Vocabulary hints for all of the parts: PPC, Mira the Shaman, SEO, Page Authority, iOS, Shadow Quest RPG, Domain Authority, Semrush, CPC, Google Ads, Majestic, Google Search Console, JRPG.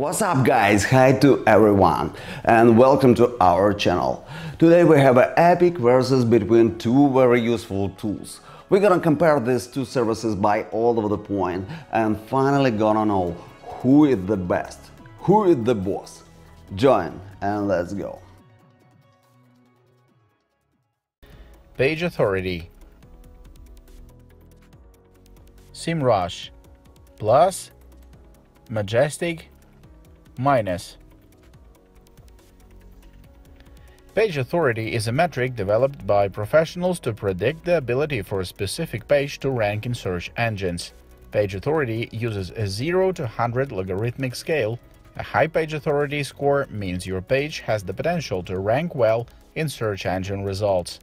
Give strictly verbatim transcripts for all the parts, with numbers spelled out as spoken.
What's up, guys? Hi to everyone and welcome to our channel. Today we have an epic versus between two very useful tools. We're gonna compare these two services by all of the point and finally gonna know who is the best, who is the boss. Join and let's go. Page Authority, Semrush, plus, Majestic, minus. Page authority is a metric developed by professionals to predict the ability for a specific page to rank in search engines. Page authority uses a zero to one hundred logarithmic scale. A high page authority score means your page has the potential to rank well in search engine results.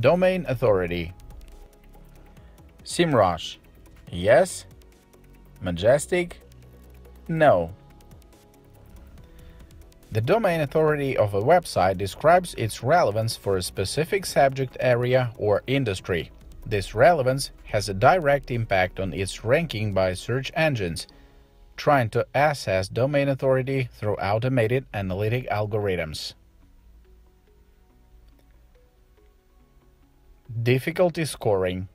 Domain authority, Semrush, yes. Majestic, no. The domain authority of a website describes its relevance for a specific subject area or industry. This relevance has a direct impact on its ranking by search engines. Trying to assess domain authority through automated analytic algorithms. Difficulty scoring,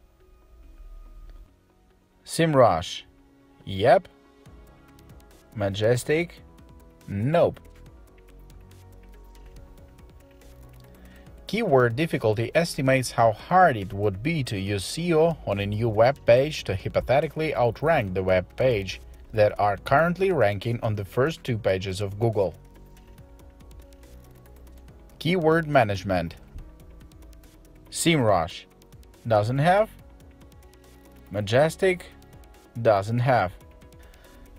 Semrush, yep. Majestic, nope. Keyword difficulty estimates how hard it would be to use S E O on a new web page to hypothetically outrank the web page that are currently ranking on the first two pages of Google. Keyword management, Semrush, doesn't have. Majestic, doesn't have.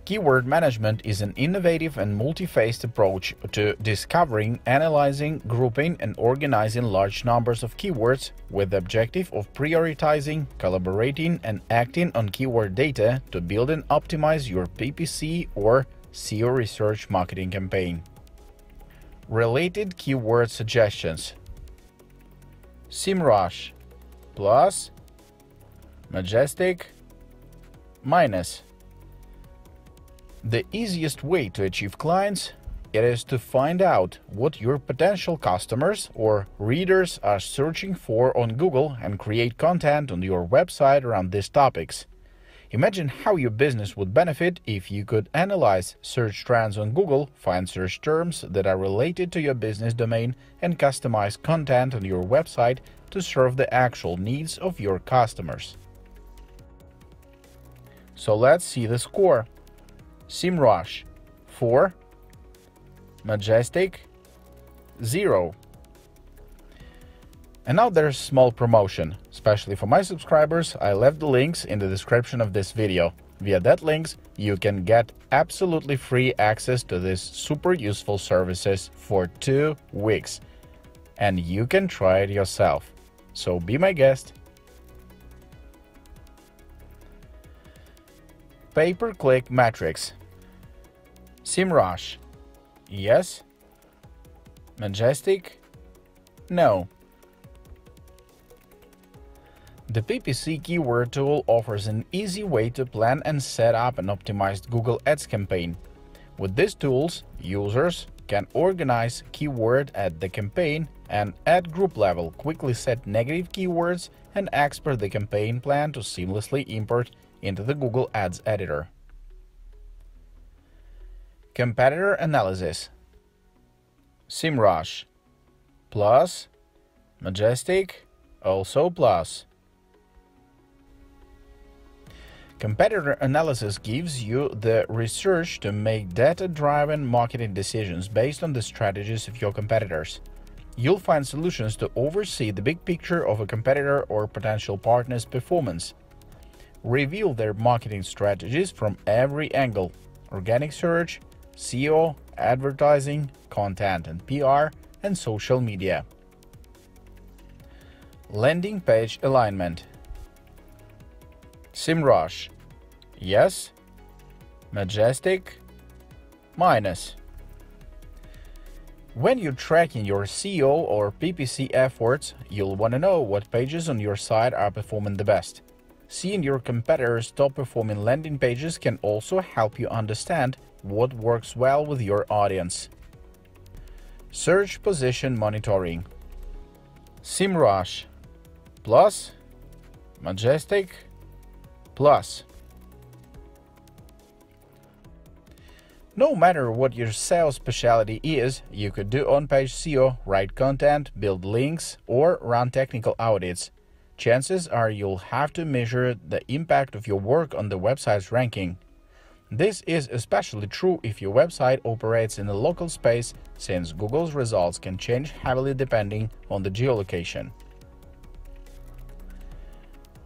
Keyword management is an innovative and multi-phased approach to discovering, analyzing, grouping and organizing large numbers of keywords with the objective of prioritizing, collaborating and acting on keyword data to build and optimize your P P C or S E O research marketing campaign. Related keyword suggestions, Semrush, plus, Majestic, minus. The easiest way to achieve clients, it is to find out what your potential customers or readers are searching for on Google and create content on your website around these topics. Imagine how your business would benefit if you could analyze search trends on Google, find search terms that are related to your business domain, and customize content on your website to serve the actual needs of your customers. So let's see the score. Semrush, four. Majestic, zero. And now there's a small promotion. Especially for my subscribers, I left the links in the description of this video. Via that links, you can get absolutely free access to these super useful services for two weeks. And you can try it yourself. So be my guest. Pay-per-click metrics, Semrush, yes. Majestic, no. The P P C keyword tool offers an easy way to plan and set up an optimized Google Ads campaign. With these tools, users can organize keyword at the campaign and at group level, quickly set negative keywords and export the campaign plan to seamlessly import into the Google Ads editor. Competitor analysis, Semrush, plus, Majestic, also plus. Competitor analysis gives you the research to make data-driven marketing decisions based on the strategies of your competitors. You'll find solutions to oversee the big picture of a competitor or potential partner's performance. Review their marketing strategies from every angle: organic search, S E O, advertising, content and P R, and social media. Landing page alignment, Semrush, yes. Majestic, minus. When you're tracking your S E O or P P C efforts, you'll want to know what pages on your site are performing the best. Seeing your competitors' top-performing landing pages can also help you understand what works well with your audience. Search Position Monitoring. Semrush Plus, Majestic Plus. No matter what your S E O specialty is, you could do on-page S E O, write content, build links, or run technical audits. Chances are you'll have to measure the impact of your work on the website's ranking. This is especially true if your website operates in a local space, since Google's results can change heavily depending on the geolocation.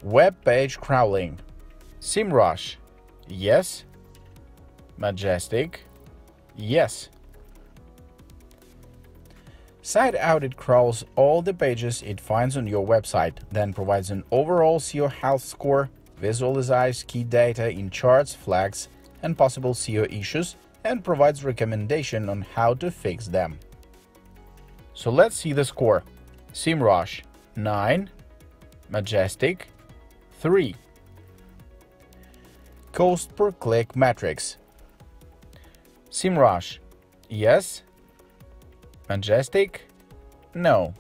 Web page crawling. Semrush Yes. Majestic Yes. Site audit crawls all the pages it finds on your website, then provides an overall S E O health score, visualizes key data in charts, flags, and possible S E O issues, and provides recommendations on how to fix them. So let's see the score. Semrush nine, Majestic three. Cost per click metrics. Semrush Yes. Majestic No.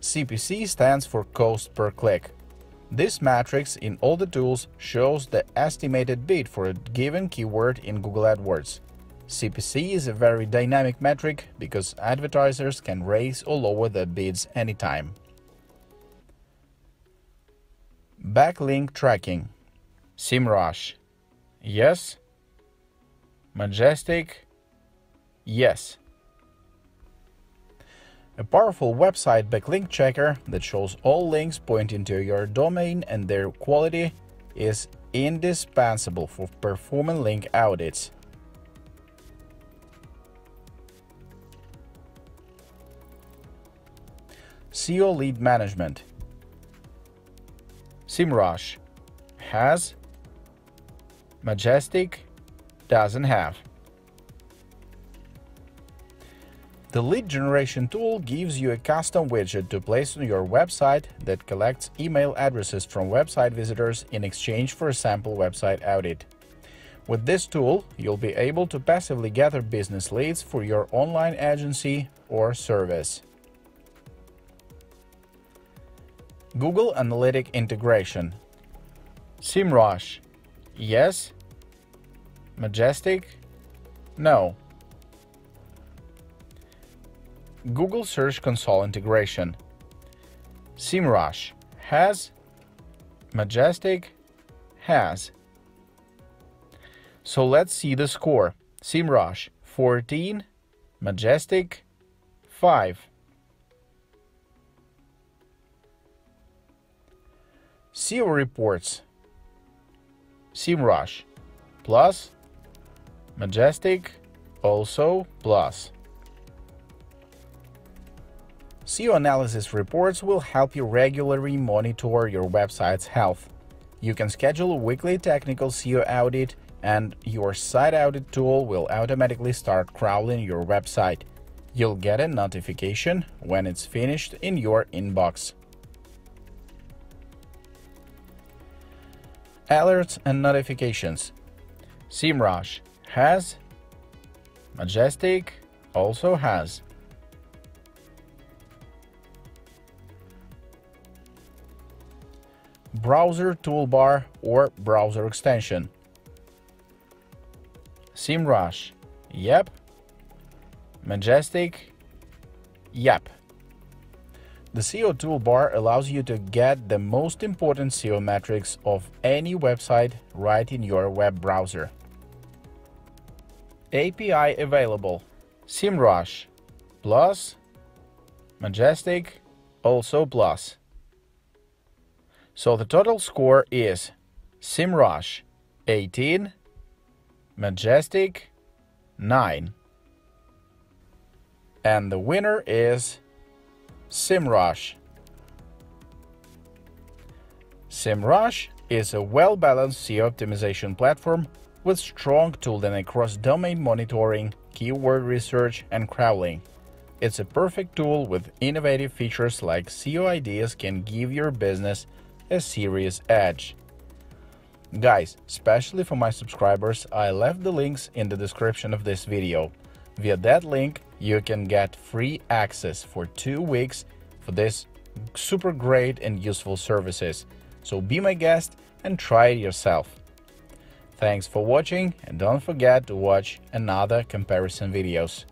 C P C stands for cost per click. This matrix in all the tools shows the estimated bid for a given keyword in Google AdWords. C P C is a very dynamic metric because advertisers can raise or lower their bids anytime. Backlink tracking. Semrush Yes. Majestic Yes. A powerful website backlink checker that shows all links pointing to your domain and their quality is indispensable for performing link audits. S E O lead management. Semrush has, Majestic doesn't have. The lead generation tool gives you a custom widget to place on your website that collects email addresses from website visitors in exchange for a sample website audit. With this tool, you'll be able to passively gather business leads for your online agency or service. Google Analytics integration. Semrush Yes. Majestic No. Google Search Console integration. Semrush has, Majestic has. So let's see the score. Semrush fourteen, Majestic five. S E O reports. Semrush Plus, Majestic also Plus. S E O analysis reports will help you regularly monitor your website's health. You can schedule a weekly technical S E O audit, and your site audit tool will automatically start crawling your website. You'll get a notification when it's finished in your inbox. Alerts and notifications. Semrush has, Majestic also has. Browser toolbar or browser extension. Semrush Yep. Majestic Yep. The S E O toolbar allows you to get the most important S E O metrics of any website right in your web browser. A P I available. Semrush Plus, Majestic also Plus. So the total score is Semrush eighteen, Majestic nine. And the winner is Semrush. Semrush is a well-balanced S E O optimization platform with strong tooling across domain monitoring, keyword research, and crawling. It's a perfect tool with innovative features like S E O ideas can give your business a serious edge. Guys, especially for my subscribers, I left the links in the description of this video. Via that link, you can get free access for two weeks for this super great and useful services. So be my guest and try it yourself. Thanks for watching, and don't forget to watch another comparison videos.